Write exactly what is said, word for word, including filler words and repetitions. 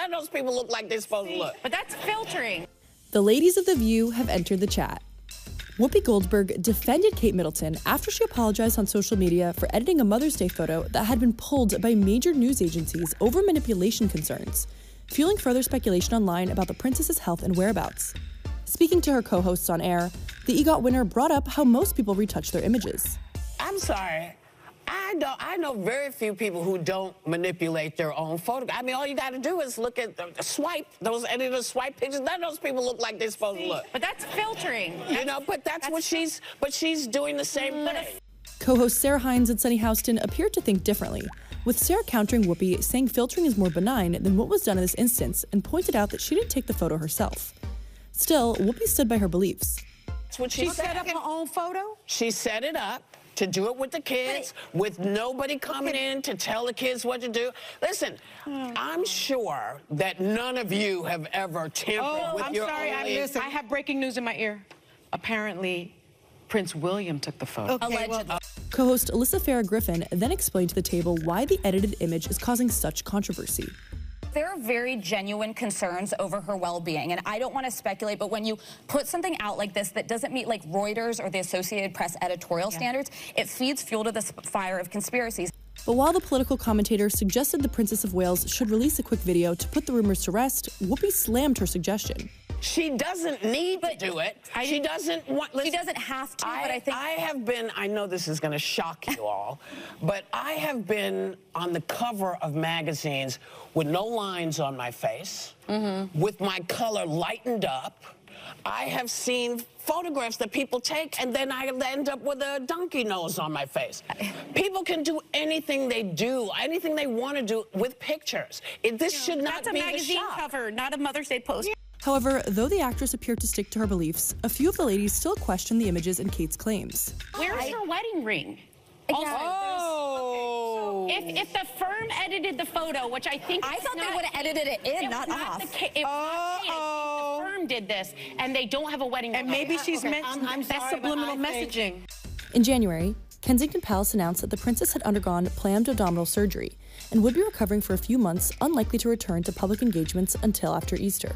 Let those people look like they're supposed to look. But that's filtering. The ladies of The View have entered the chat. Whoopi Goldberg defended Kate Middleton after she apologized on social media for editing a Mother's Day photo that had been pulled by major news agencies over manipulation concerns, fueling further speculation online about the princess's health and whereabouts. Speaking to her co-hosts on air, the EGOT winner brought up how most people retouch their images. I'm sorry. I don't. I know very few people who don't manipulate their own photo. I mean, all you got to do is look at the swipe those editors swipe pictures. None of those people look like they're supposed See, to look. But that's filtering. You that's, know, but that's, that's what she's. But she's doing the same mm, thing. Co-hosts Sarah Hines and Sunny Houston appeared to think differently, with Sarah countering Whoopi, saying filtering is more benign than what was done in this instance, and pointed out that she didn't take the photo herself. Still, Whoopi stood by her beliefs. What she, she set up her own photo. She set it up to do it with the kids, with nobody coming in to tell the kids what to do. Listen, oh, I'm sure that none of you have ever tampered oh, with I'm your sorry, own I'm sorry, I have breaking news in my ear. Apparently, Prince William took the photo. Okay, well, co-host Alyssa Farah Griffin then explained to the table why the edited image is causing such controversy. There are very genuine concerns over her well-being, and I don't want to speculate, but when you put something out like this that doesn't meet like Reuters or the Associated Press editorial yeah. standards, it feeds fuel to the fire of conspiracies. But while the political commentator suggested the Princess of Wales should release a quick video to put the rumors to rest, Whoopi slammed her suggestion. She doesn't need but to do it. I, she doesn't want. Listen, she doesn't have to. I, but I think I have been. I know this is going to shock you all, but I have been on the cover of magazines with no lines on my face, mm-hmm. with my color lightened up. I have seen photographs that people take, and then I end up with a donkey nose on my face. People can do anything they do, anything they want to do with pictures. It, this yeah, should not be a magazine the shock. cover, not a Mother's Day post. Yeah. However, though the actress appeared to stick to her beliefs, a few of the ladies still question the images and Kate's claims. Where's her wedding ring? Also, oh! Okay, so if, if the firm edited the photo, which I think I thought not, they would have edited it in, it not off. Not the, it oh! Not the, the firm did this, and they don't have a wedding ring. And maybe she's okay. meant I'm, I'm that's sorry, subliminal messaging. In January, Kensington Palace announced that the princess had undergone planned abdominal surgery and would be recovering for a few months, unlikely to return to public engagements until after Easter.